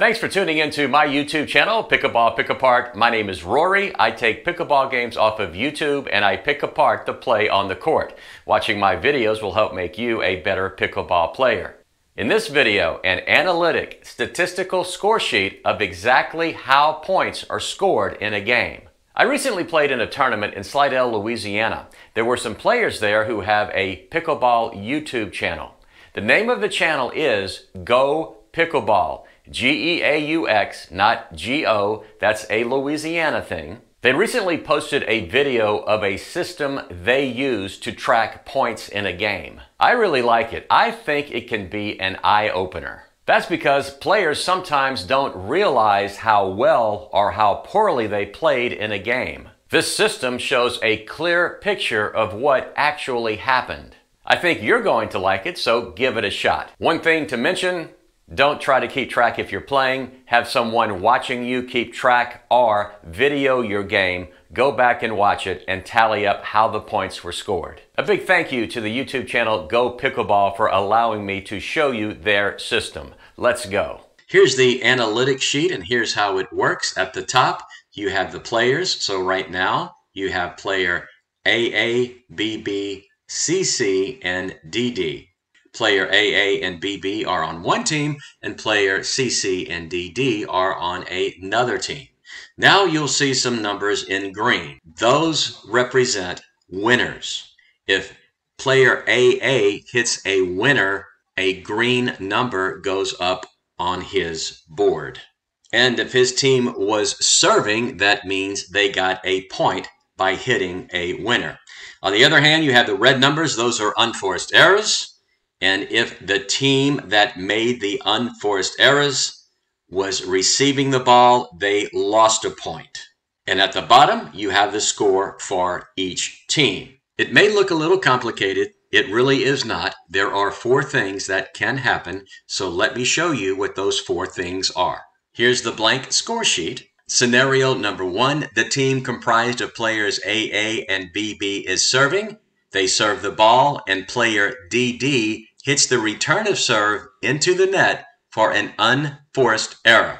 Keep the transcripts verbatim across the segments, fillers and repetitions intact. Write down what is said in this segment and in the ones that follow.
Thanks for tuning into my YouTube channel, Pickleball Pick-Apart. My name is Rory. I take pickleball games off of YouTube and I pick apart the play on the court. Watching my videos will help make you a better pickleball player. In this video, an analytic statistical score sheet of exactly how points are scored in a game. I recently played in a tournament in Slidell, Louisiana. There were some players there who have a pickleball YouTube channel. The name of the channel is geaux Pickleball. G E A U X, not G O. That's a Louisiana thing. They recently posted a video of a system they use to track points in a game. I really like it. I think it can be an eye-opener. That's because players sometimes don't realize how well or how poorly they played in a game. This system shows a clear picture of what actually happened. I think you're going to like it, so give it a shot. One thing to mention: don't try to keep track if you're playing. Have someone watching you keep track, or video your game, go back and watch it, and tally up how the points were scored. A big thank you to the YouTube channel geaux Pickleball for allowing me to show you their system. Let's go. Here's the analytic sheet and here's how it works. At the top, you have the players. So right now, you have player A A, B B, C C, and D D. Player A A and B B are on one team, and player C C and D D are on another team. Now you'll see some numbers in green. Those represent winners. If player A A hits a winner, a green number goes up on his board. And if his team was serving, that means they got a point by hitting a winner. On the other hand, you have the red numbers. Those are unforced errors. And if the team that made the unforced errors was receiving the ball, they lost a point. And at the bottom, you have the score for each team. It may look a little complicated. It really is not. There are four things that can happen. So let me show you what those four things are. Here's the blank score sheet. Scenario number one, the team comprised of players A A and B B is serving. They serve the ball, and player D D hits the return of serve into the net for an unforced error.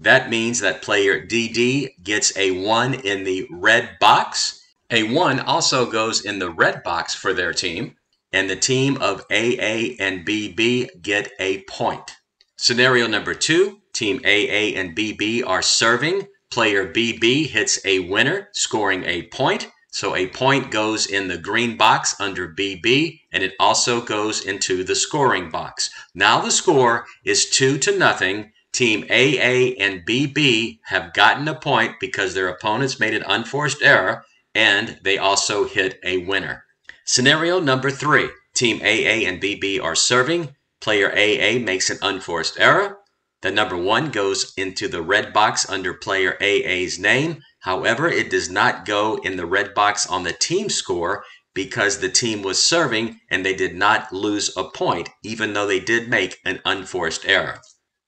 That means that player D D gets a one in the red box. A one also goes in the red box for their team, and the team of A A and B B get a point. Scenario number two, team A A and B B are serving. Player B B hits a winner, scoring a point. So a point goes in the green box under B B, and it also goes into the scoring box. Now the score is two to nothing. Team A A and B B have gotten a point because their opponents made an unforced error, and they also hit a winner. Scenario number three. Team A A and B B are serving. Player A A makes an unforced error. The number one goes into the red box under player A A's name. However, it does not go in the red box on the team score because the team was serving and they did not lose a point, even though they did make an unforced error.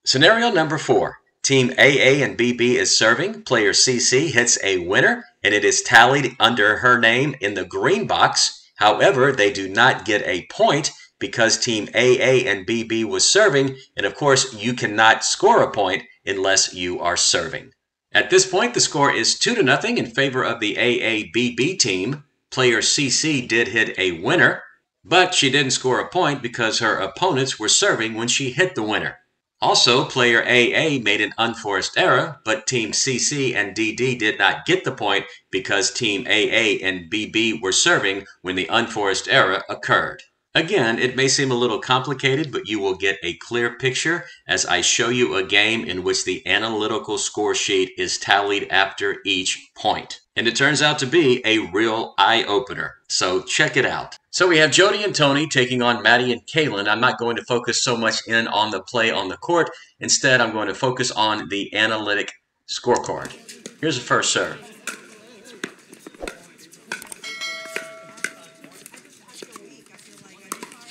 Scenario number four. Team A A and B B is serving. Player C C hits a winner, and it is tallied under her name in the green box. However, they do not get a point because team A A and B B was serving. And of course, you cannot score a point unless you are serving. At this point, the score is two to nothing in favor of the A A B B team. Player C C did hit a winner, but she didn't score a point because her opponents were serving when she hit the winner. Also, player A A made an unforced error, but team C C and D D did not get the point because team A A and B B were serving when the unforced error occurred. Again, it may seem a little complicated, but you will get a clear picture as I show you a game in which the analytical score sheet is tallied after each point. And it turns out to be a real eye-opener. So check it out. So we have Jody and Tony taking on Maddie and Kaylin. I'm not going to focus so much in on the play on the court. Instead, I'm going to focus on the analytic scorecard. Here's the first serve.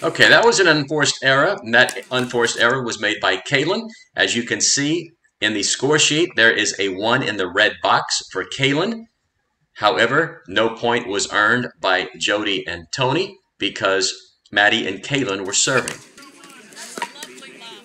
Okay, that was an unforced error, and that unforced error was made by Kaylin. As you can see in the score sheet, there is a one in the red box for Kaylin. However, no point was earned by Jody and Tony because Maddie and Kaylin were serving.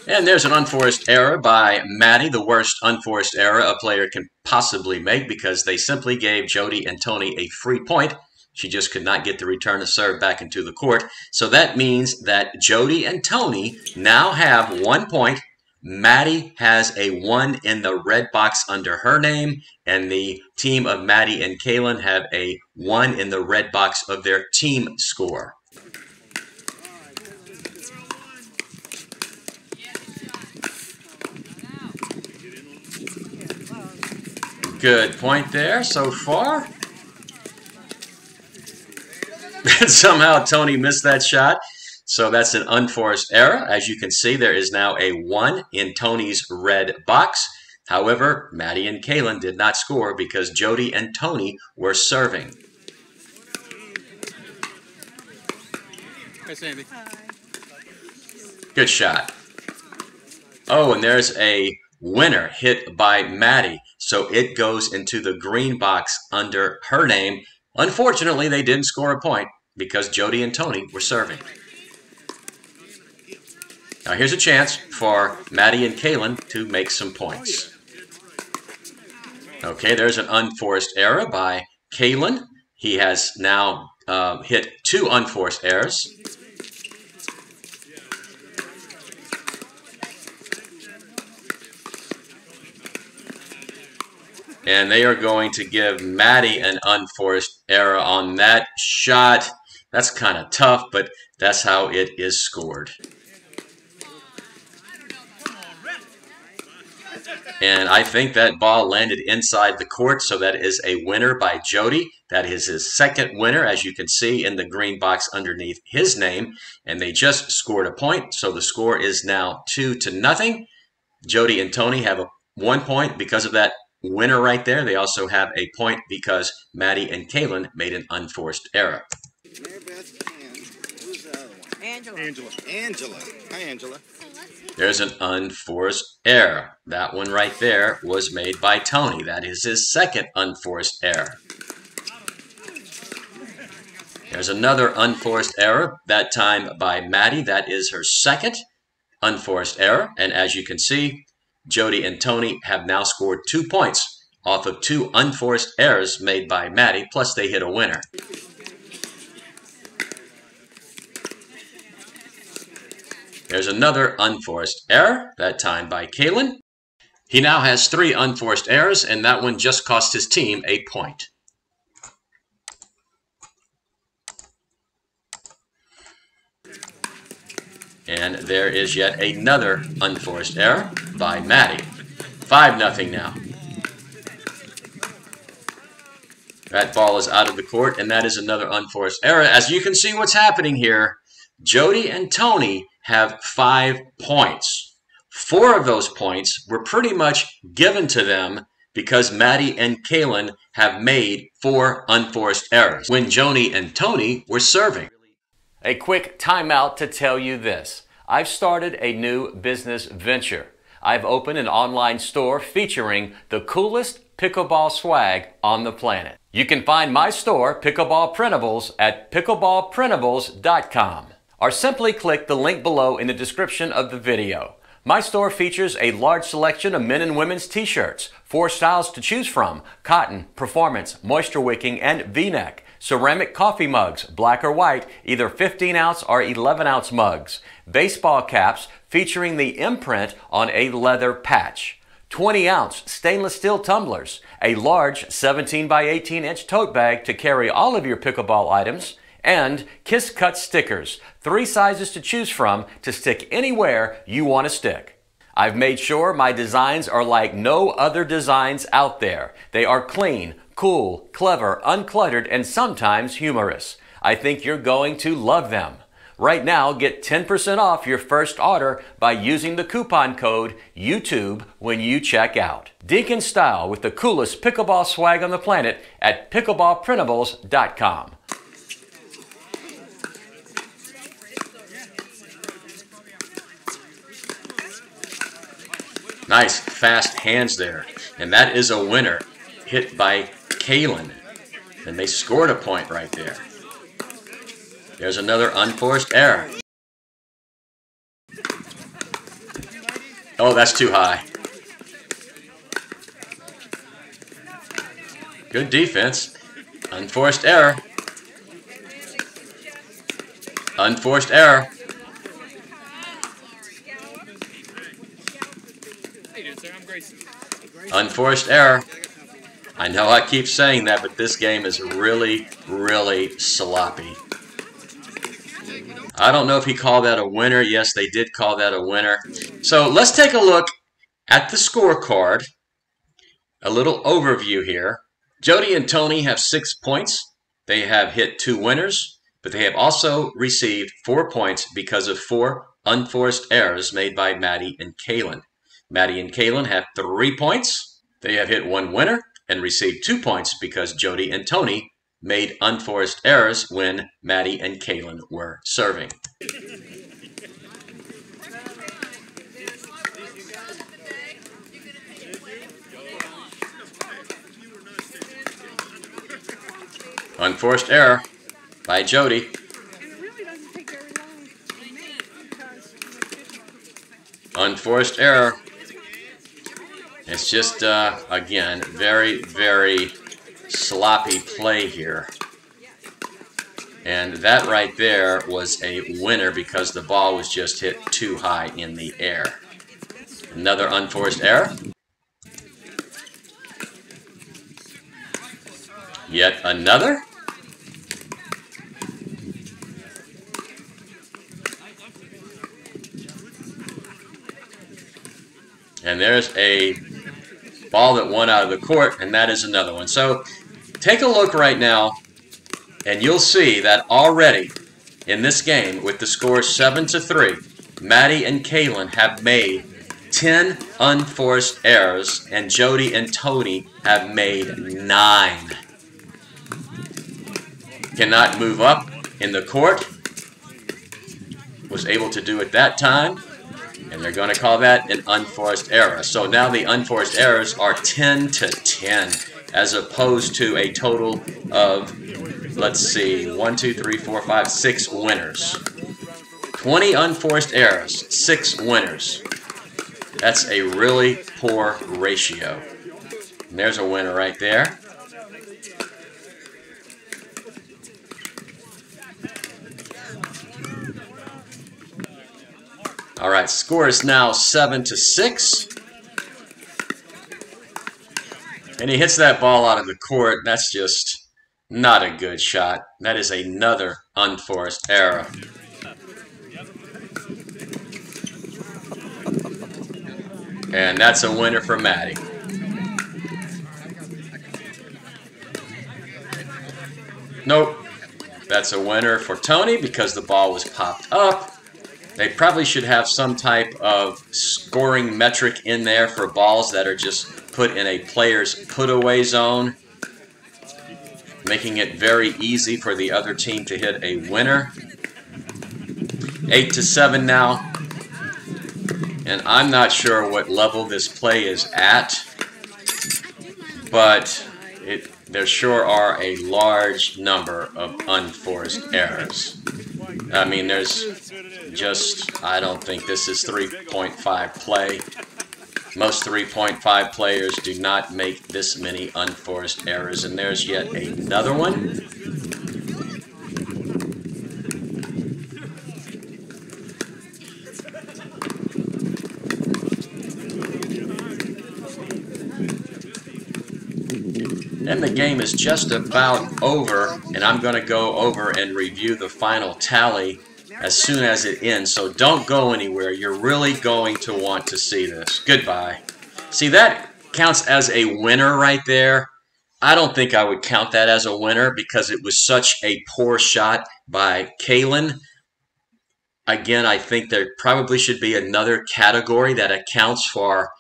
And there's an unforced error by Maddie, the worst unforced error a player can possibly make, because they simply gave Jody and Tony a free point. She just could not get the return of serve back into the court. So that means that Jody and Tony now have one point. Maddie has a one in the red box under her name, and the team of Maddie and Kaylin have a one in the red box of their team score. Good point there so far. And somehow Tony missed that shot. So that's an unforced error. As you can see, there is now a one in Tony's red box. However, Maddie and Kaylin did not score because Jody and Tony were serving. Hi, Sandy. Good shot. Oh, and there's a winner hit by Maddie. So it goes into the green box under her name. Unfortunately, they didn't score a point because Jody and Tony were serving. Now here's a chance for Maddie and Kaylin to make some points. Okay, there's an unforced error by Kaylin. He has now uh, hit two unforced errors. And they are going to give Maddie an unforced error on that shot. That's kind of tough, but that's how it is scored. And I think that ball landed inside the court, so that is a winner by Jody. That is his second winner, as you can see in the green box underneath his name. And they just scored a point, so the score is now two to nothing. Jody and Tony have a one point because of that winner right there. They also have a point because Maddie and Kaylin made an unforced error. Mary Beth and who's the other one? Angela. Angela. Angela. Hi, Angela. There's an unforced error. That one right there was made by Tony. That is his second unforced error. There's another unforced error, that time by Maddie. That is her second unforced error. And as you can see, Jody and Tony have now scored two points off of two unforced errors made by Maddie, plus they hit a winner. There's another unforced error, that time by Kaylin. He now has three unforced errors, and that one just cost his team a point. And there is yet another unforced error by Maddie. five nothing now. That ball is out of the court, and that is another unforced error. As you can see what's happening here, Jody and Tony have five points. Four of those points were pretty much given to them because Maddie and Kaylin have made four unforced errors when Jody and Tony were serving. A quick timeout to tell you this. I've started a new business venture. I've opened an online store featuring the coolest pickleball swag on the planet. You can find my store, Pickleball Printables, at pickleball printables dot com. Or simply click the link below in the description of the video. My store features a large selection of men and women's t-shirts, four styles to choose from: cotton, performance, moisture wicking, and v-neck, ceramic coffee mugs, black or white, either fifteen ounce or eleven ounce mugs, baseball caps featuring the imprint on a leather patch, twenty ounce stainless steel tumblers, a large seventeen by eighteen inch tote bag to carry all of your pickleball items, and Kiss Cut stickers, three sizes to choose from to stick anywhere you want to stick. I've made sure my designs are like no other designs out there. They are clean, cool, clever, uncluttered, and sometimes humorous. I think you're going to love them. Right now, get ten percent off your first order by using the coupon code YouTube when you check out. Dig in style with the coolest pickleball swag on the planet at pickleball printables dot com. Nice, fast hands there. And that is a winner, hit by Kaylin. And they scored a point right there. There's another unforced error. Oh, that's too high. Good defense. Unforced error. Unforced error. Unforced error. I know I keep saying that, but this game is really, really sloppy. I don't know if he called that a winner. Yes, they did call that a winner. So let's take a look at the scorecard. A little overview here. Jody and Tony have six points. They have hit two winners, but they have also received four points because of four unforced errors made by Maddie and Kaylin. Maddie and Kaylin have three points. They have hit one winner and received two points because Jody and Tony made unforced errors when Maddie and Kaylin were serving. Unforced error by Jody. Unforced error. It's just, uh, again, very, very sloppy play here. And that right there was a winner because the ball was just hit too high in the air. Another unforced error. Yet another. And there's a ball that went out of the court, and that is another one. So take a look right now, and you'll see that already in this game, with the score seven to three, Maddie and Kaylin have made ten unforced errors, and Jody and Tony have made nine. Cannot move up in the court. Was able to do it that time. And they're going to call that an unforced error. So now the unforced errors are ten to ten, as opposed to a total of, let's see, one, two, three, four, five, six winners. twenty unforced errors, six winners. That's a really poor ratio. And there's a winner right there. All right, score is now seven to six. And he hits that ball out of the court. That's just not a good shot. That is another unforced error. And that's a winner for Maddie. Nope. That's a winner for Tony because the ball was popped up. They probably should have some type of scoring metric in there for balls that are just put in a player's put-away zone, making it very easy for the other team to hit a winner. Eight to seven now, and I'm not sure what level this play is at, but it, there sure are a large number of unforced errors. I mean, there's just, I don't think this is three point five play. Most three point five players do not make this many unforced errors. And there's yet another one. And the game is just about over, and I'm going to go over and review the final tally as soon as it ends. So don't go anywhere. You're really going to want to see this. Goodbye. See, that counts as a winner right there. I don't think I would count that as a winner because it was such a poor shot by Kaylin. Again, I think there probably should be another category that accounts for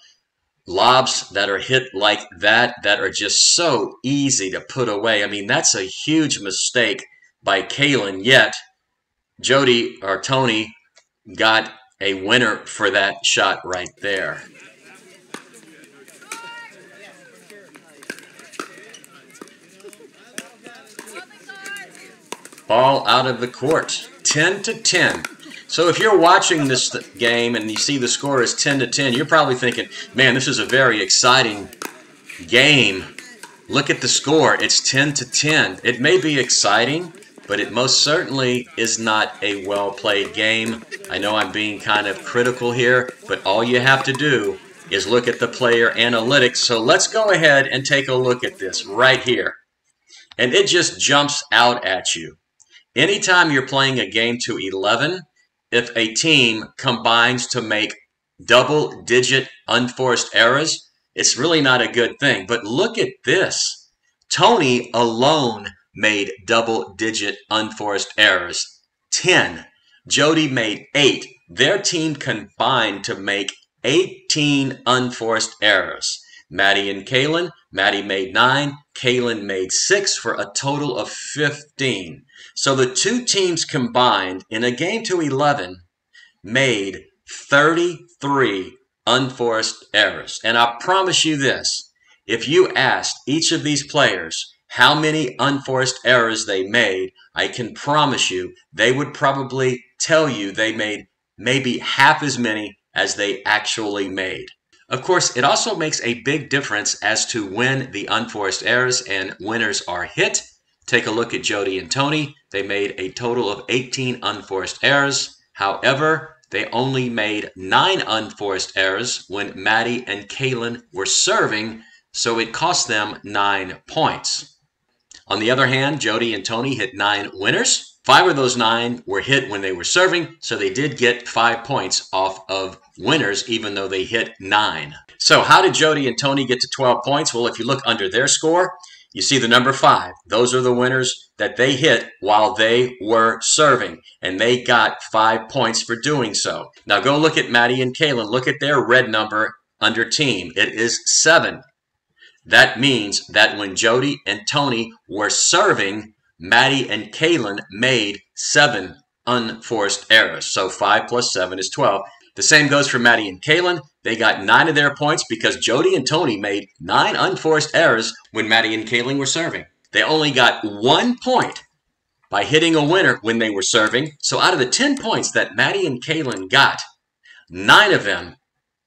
lobs that are hit like that, that are just so easy to put away. I mean, that's a huge mistake by Kaylin, yet Jody or Tony got a winner for that shot right there. Ball out of the court, ten to ten. So if you're watching this th game and you see the score is ten to ten, you're probably thinking, man, this is a very exciting game. Look at the score. It's ten to ten. It may be exciting, but it most certainly is not a well-played game. I know I'm being kind of critical here, but all you have to do is look at the player analytics. So let's go ahead and take a look at this right here. And it just jumps out at you. Anytime you're playing a game to eleven, if a team combines to make double-digit unforced errors, it's really not a good thing. But look at this. Tony alone made double-digit unforced errors, ten. Jody made eight. Their team combined to make eighteen unforced errors. Maddie and Kaylin, Maddie made nine, Kaylin made six for a total of fifteen. So the two teams combined in a game to eleven made thirty-three unforced errors. And I promise you this, if you asked each of these players how many unforced errors they made, I can promise you they would probably tell you they made maybe half as many as they actually made. Of course, it also makes a big difference as to when the unforced errors and winners are hit. Take a look at Jody and Tony. They made a total of eighteen unforced errors. However, they only made nine unforced errors when Maddie and Kaylin were serving, so it cost them nine points. On the other hand, Jody and Tony hit nine winners. Five of those nine were hit when they were serving, so they did get five points off of winners, even though they hit nine. So how did Jody and Tony get to twelve points? Well, if you look under their score, you see the number five. Those are the winners that they hit while they were serving, and they got five points for doing so. Now go look at Maddie and Kaylin. Look at their red number under team. It is seven. That means that when Jody and Tony were serving, Maddie and Kaylin made seven unforced errors. So five plus seven is twelve. The same goes for Maddie and Kaylin. They got nine of their points because Jody and Tony made nine unforced errors when Maddie and Kaylin were serving. They only got one point by hitting a winner when they were serving. So out of the ten points that Maddie and Kaylin got, nine of them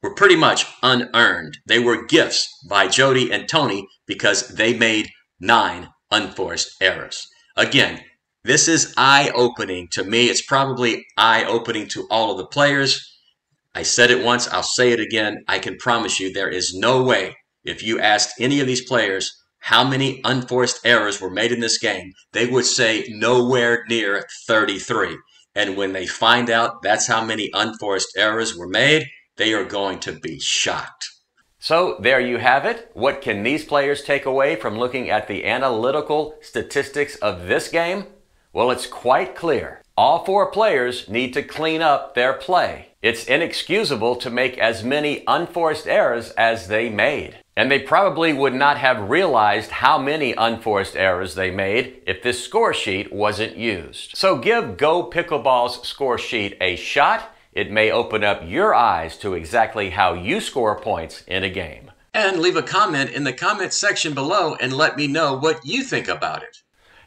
were pretty much unearned. They were gifts by Jody and Tony because they made nine unforced errors. Again, this is eye-opening to me. It's probably eye-opening to all of the players. I said it once, I'll say it again. I can promise you there is no way, if you asked any of these players how many unforced errors were made in this game, they would say nowhere near thirty-three. And when they find out that's how many unforced errors were made, they are going to be shocked. So there you have it. What can these players take away from looking at the analytical statistics of this game? Well, it's quite clear. All four players need to clean up their play. It's inexcusable to make as many unforced errors as they made. And they probably would not have realized how many unforced errors they made if this score sheet wasn't used. So give Geaux Pickleball's score sheet a shot. It may open up your eyes to exactly how you score points in a game. And leave a comment in the comment section below and let me know what you think about it.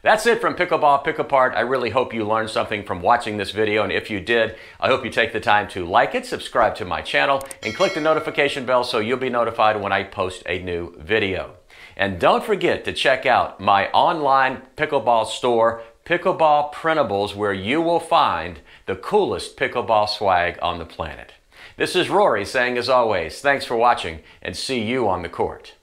That's it from Pickleball Pick-Apart. I really hope you learned something from watching this video, and if you did, I hope you take the time to like it, subscribe to my channel, and click the notification bell so you'll be notified when I post a new video. And don't forget to check out my online pickleball store, Pickleball Printables, where you will find the coolest pickleball swag on the planet. This is Rory saying, as always, thanks for watching, and see you on the court.